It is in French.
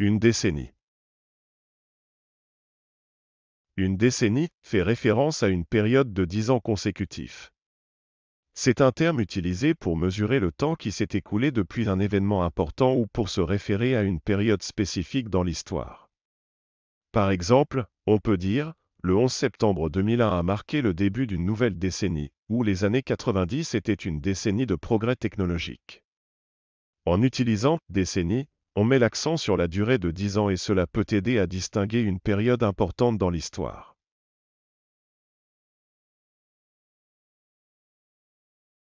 Une décennie. Une décennie fait référence à une période de 10 ans consécutifs. C'est un terme utilisé pour mesurer le temps qui s'est écoulé depuis un événement important ou pour se référer à une période spécifique dans l'histoire. Par exemple, on peut dire « Le 11 septembre 2001 a marqué le début d'une nouvelle décennie » ou « Les années 90 étaient une décennie de progrès technologique ». En utilisant « décennie », on met l'accent sur la durée de 10 ans et cela peut aider à distinguer une période importante dans l'histoire.